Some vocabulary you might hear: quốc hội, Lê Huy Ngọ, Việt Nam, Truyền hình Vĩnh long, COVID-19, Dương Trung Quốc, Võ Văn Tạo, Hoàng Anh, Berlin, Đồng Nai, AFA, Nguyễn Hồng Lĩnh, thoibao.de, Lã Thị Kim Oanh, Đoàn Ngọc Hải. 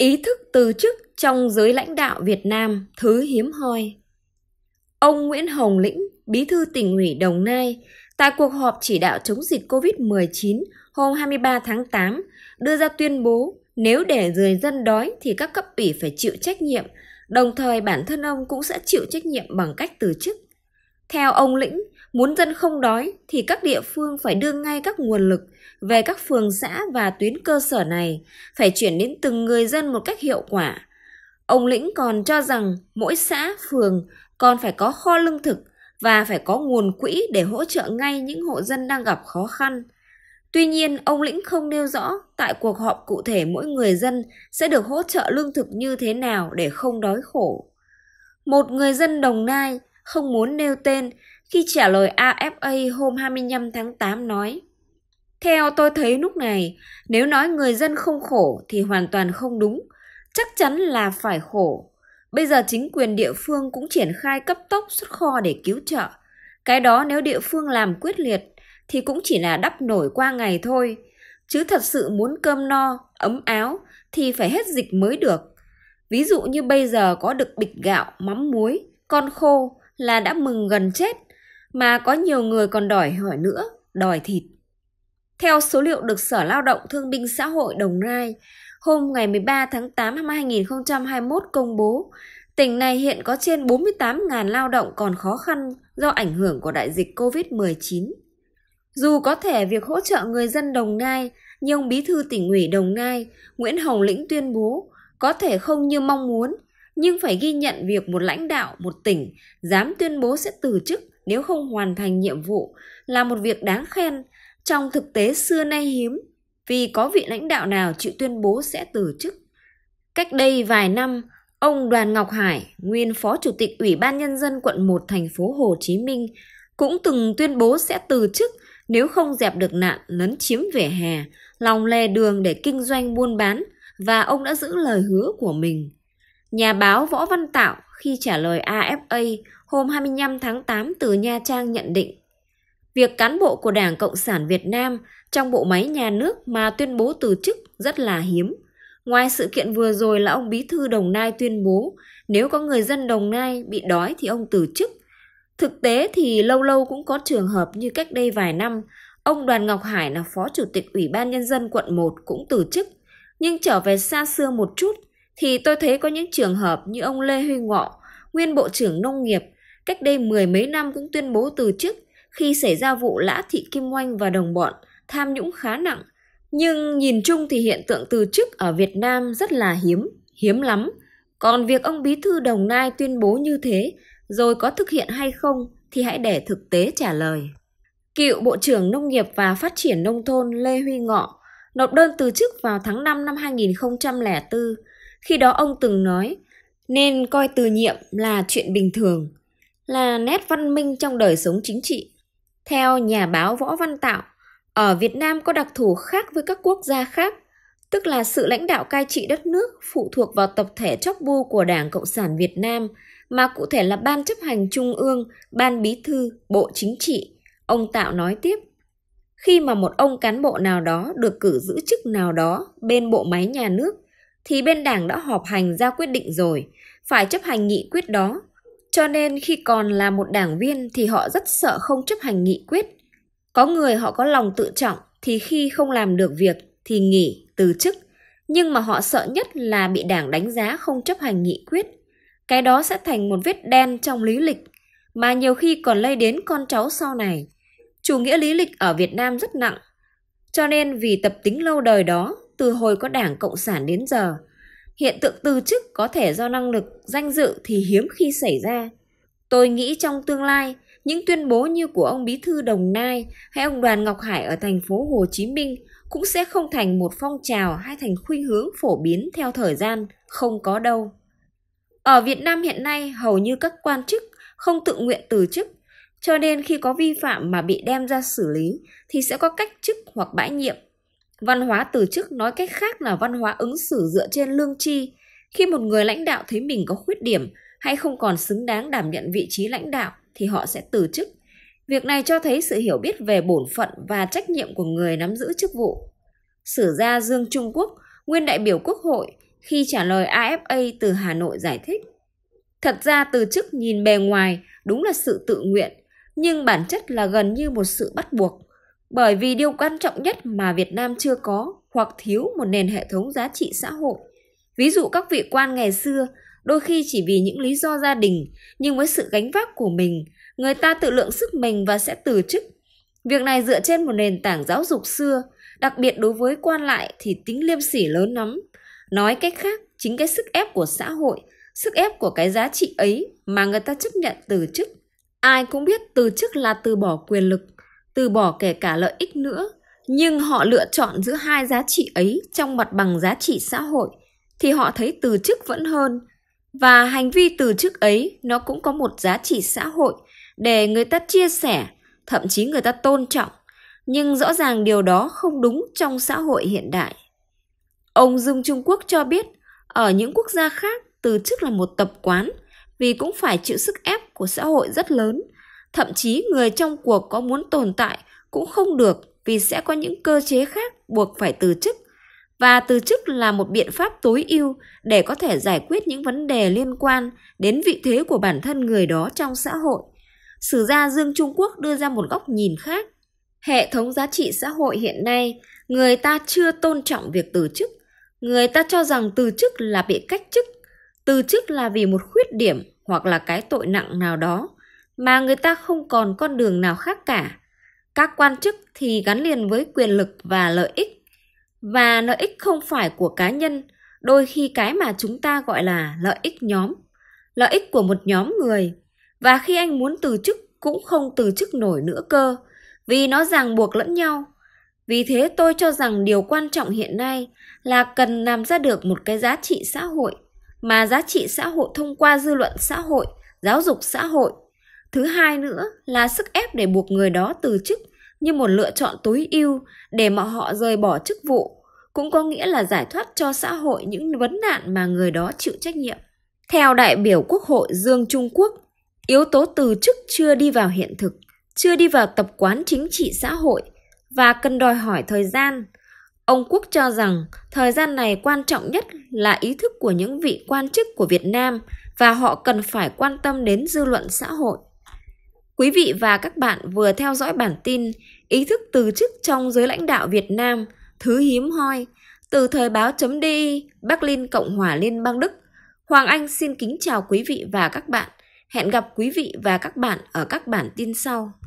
Ý thức từ chức trong giới lãnh đạo Việt Nam thứ hiếm hoi. Ông Nguyễn Hồng Lĩnh, Bí thư Tỉnh ủy Đồng Nai, tại cuộc họp chỉ đạo chống dịch COVID-19 hôm 23 tháng 8, đưa ra tuyên bố nếu để người dân đói thì các cấp ủy phải chịu trách nhiệm, đồng thời bản thân ông cũng sẽ chịu trách nhiệm bằng cách từ chức. Theo ông Lĩnh, muốn dân không đói thì các địa phương phải đưa ngay các nguồn lực về các phường xã và tuyến cơ sở này, phải chuyển đến từng người dân một cách hiệu quả. Ông Lĩnh còn cho rằng mỗi xã, phường còn phải có kho lương thực và phải có nguồn quỹ để hỗ trợ ngay những hộ dân đang gặp khó khăn. Tuy nhiên, ông Lĩnh không nêu rõ tại cuộc họp cụ thể mỗi người dân sẽ được hỗ trợ lương thực như thế nào để không đói khổ. Một người dân Đồng Nai không muốn nêu tên khi trả lời AFA hôm 25 tháng 8 nói: "Theo tôi thấy lúc này, nếu nói người dân không khổ thì hoàn toàn không đúng, chắc chắn là phải khổ. Bây giờ chính quyền địa phương cũng triển khai cấp tốc xuất kho để cứu trợ. Cái đó nếu địa phương làm quyết liệt thì cũng chỉ là đắp nổi qua ngày thôi, chứ thật sự muốn cơm no, ấm áo thì phải hết dịch mới được. Ví dụ như bây giờ có được bịch gạo, mắm muối, con khô là đã mừng gần chết, mà có nhiều người còn đòi hỏi nữa, đòi thịt." Theo số liệu được Sở Lao động Thương binh Xã hội Đồng Nai hôm ngày 13 tháng 8 năm 2021 công bố, tỉnh này hiện có trên 48.000 lao động còn khó khăn do ảnh hưởng của đại dịch COVID-19. Dù có thể việc hỗ trợ người dân Đồng Nai, nhưng Bí thư Tỉnh ủy Đồng Nai Nguyễn Hồng Lĩnh tuyên bố có thể không như mong muốn, nhưng phải ghi nhận việc một lãnh đạo một tỉnh dám tuyên bố sẽ từ chức nếu không hoàn thành nhiệm vụ là một việc đáng khen, trong thực tế xưa nay hiếm, vì có vị lãnh đạo nào chịu tuyên bố sẽ từ chức. Cách đây vài năm, ông Đoàn Ngọc Hải, nguyên Phó Chủ tịch Ủy ban Nhân dân quận 1 thành phố Hồ Chí Minh, cũng từng tuyên bố sẽ từ chức nếu không dẹp được nạn lấn chiếm vỉa hè, lòng lề đường để kinh doanh buôn bán, và ông đã giữ lời hứa của mình. Nhà báo Võ Văn Tạo khi trả lời AFA hôm 25 tháng 8 từ Nha Trang nhận định: "Việc cán bộ của Đảng Cộng sản Việt Nam trong bộ máy nhà nước mà tuyên bố từ chức rất là hiếm. Ngoài sự kiện vừa rồi là ông Bí thư Đồng Nai tuyên bố nếu có người dân Đồng Nai bị đói thì ông từ chức, thực tế thì lâu lâu cũng có trường hợp như cách đây vài năm, ông Đoàn Ngọc Hải là Phó Chủ tịch Ủy ban Nhân dân quận 1 cũng từ chức. Nhưng trở về xa xưa một chút thì tôi thấy có những trường hợp như ông Lê Huy Ngọ, nguyên Bộ trưởng Nông nghiệp, cách đây mười mấy năm cũng tuyên bố từ chức khi xảy ra vụ Lã Thị Kim Oanh và đồng bọn tham nhũng khá nặng. Nhưng nhìn chung thì hiện tượng từ chức ở Việt Nam rất là hiếm lắm. Còn việc ông Bí thư Đồng Nai tuyên bố như thế rồi có thực hiện hay không thì hãy để thực tế trả lời." Cựu Bộ trưởng Nông nghiệp và Phát triển Nông thôn Lê Huy Ngọ nộp đơn từ chức vào tháng 5 năm 2004. Khi đó ông từng nói nên coi từ nhiệm là chuyện bình thường, là nét văn minh trong đời sống chính trị. Theo nhà báo Võ Văn Tạo, ở Việt Nam có đặc thù khác với các quốc gia khác, tức là sự lãnh đạo cai trị đất nước phụ thuộc vào tập thể chóp bu của Đảng Cộng sản Việt Nam, mà cụ thể là Ban Chấp hành Trung ương, Ban Bí thư, Bộ Chính trị. Ông Tạo nói tiếp: "Khi mà một ông cán bộ nào đó được cử giữ chức nào đó bên bộ máy nhà nước, thì bên Đảng đã họp hành ra quyết định rồi, phải chấp hành nghị quyết đó. Cho nên khi còn là một đảng viên thì họ rất sợ không chấp hành nghị quyết. Có người họ có lòng tự trọng thì khi không làm được việc thì nghỉ, từ chức. Nhưng mà họ sợ nhất là bị Đảng đánh giá không chấp hành nghị quyết. Cái đó sẽ thành một vết đen trong lý lịch, mà nhiều khi còn lây đến con cháu sau này. Chủ nghĩa lý lịch ở Việt Nam rất nặng. Cho nên vì tập tính lâu đời đó, từ hồi có Đảng Cộng sản đến giờ, hiện tượng từ chức có thể do năng lực, danh dự thì hiếm khi xảy ra. Tôi nghĩ trong tương lai, những tuyên bố như của ông Bí thư Đồng Nai hay ông Đoàn Ngọc Hải ở thành phố Hồ Chí Minh cũng sẽ không thành một phong trào hay thành khuynh hướng phổ biến theo thời gian, không có đâu. Ở Việt Nam hiện nay, hầu như các quan chức không tự nguyện từ chức, cho nên khi có vi phạm mà bị đem ra xử lý thì sẽ có cách chức hoặc bãi nhiệm. Văn hóa từ chức nói cách khác là văn hóa ứng xử dựa trên lương tri. Khi một người lãnh đạo thấy mình có khuyết điểm hay không còn xứng đáng đảm nhận vị trí lãnh đạo thì họ sẽ từ chức. Việc này cho thấy sự hiểu biết về bổn phận và trách nhiệm của người nắm giữ chức vụ." Sử gia Dương Trung Quốc, nguyên đại biểu Quốc hội, khi trả lời AFA từ Hà Nội giải thích. Thật ra từ chức nhìn bề ngoài đúng là sự tự nguyện, nhưng bản chất là gần như một sự bắt buộc, bởi vì điều quan trọng nhất mà Việt Nam chưa có hoặc thiếu một nền hệ thống giá trị xã hội. Ví dụ các vị quan ngày xưa, đôi khi chỉ vì những lý do gia đình, nhưng với sự gánh vác của mình, người ta tự lượng sức mình và sẽ từ chức. Việc này dựa trên một nền tảng giáo dục xưa, đặc biệt đối với quan lại thì tính liêm sỉ lớn lắm. Nói cách khác, chính cái sức ép của xã hội, sức ép của cái giá trị ấy mà người ta chấp nhận từ chức. Ai cũng biết từ chức là từ bỏ quyền lực, từ bỏ kể cả lợi ích nữa, nhưng họ lựa chọn giữa hai giá trị ấy trong mặt bằng giá trị xã hội, thì họ thấy từ chức vẫn hơn. Và hành vi từ chức ấy nó cũng có một giá trị xã hội để người ta chia sẻ, thậm chí người ta tôn trọng. Nhưng rõ ràng điều đó không đúng trong xã hội hiện đại. Ông Dương Trung Quốc cho biết, ở những quốc gia khác từ chức là một tập quán vì cũng phải chịu sức ép của xã hội rất lớn. Thậm chí người trong cuộc có muốn tồn tại cũng không được vì sẽ có những cơ chế khác buộc phải từ chức. Và từ chức là một biện pháp tối ưu để có thể giải quyết những vấn đề liên quan đến vị thế của bản thân người đó trong xã hội. Sử gia Dương Trung Quốc đưa ra một góc nhìn khác. Hệ thống giá trị xã hội hiện nay, người ta chưa tôn trọng việc từ chức. Người ta cho rằng từ chức là bị cách chức, từ chức là vì một khuyết điểm hoặc là cái tội nặng nào đó, mà người ta không còn con đường nào khác cả. Các quan chức thì gắn liền với quyền lực và lợi ích. Và lợi ích không phải của cá nhân, đôi khi cái mà chúng ta gọi là lợi ích nhóm, lợi ích của một nhóm người. Và khi anh muốn từ chức cũng không từ chức nổi nữa cơ, vì nó ràng buộc lẫn nhau. Vì thế tôi cho rằng điều quan trọng hiện nay là cần làm ra được một cái giá trị xã hội, mà giá trị xã hội thông qua dư luận xã hội, giáo dục xã hội. Thứ hai nữa là sức ép để buộc người đó từ chức như một lựa chọn tối ưu để mà họ rời bỏ chức vụ, cũng có nghĩa là giải thoát cho xã hội những vấn nạn mà người đó chịu trách nhiệm. Theo đại biểu Quốc hội Dương Trung Quốc, yếu tố từ chức chưa đi vào hiện thực, chưa đi vào tập quán chính trị xã hội và cần đòi hỏi thời gian. Ông Quốc cho rằng thời gian này quan trọng nhất là ý thức của những vị quan chức của Việt Nam và họ cần phải quan tâm đến dư luận xã hội. Quý vị và các bạn vừa theo dõi bản tin Ý thức từ chức trong giới lãnh đạo Việt Nam, thứ hiếm hoi, từ thoibao.de, Berlin, Cộng hòa Liên bang Đức. Hoàng Anh xin kính chào quý vị và các bạn. Hẹn gặp quý vị và các bạn ở các bản tin sau.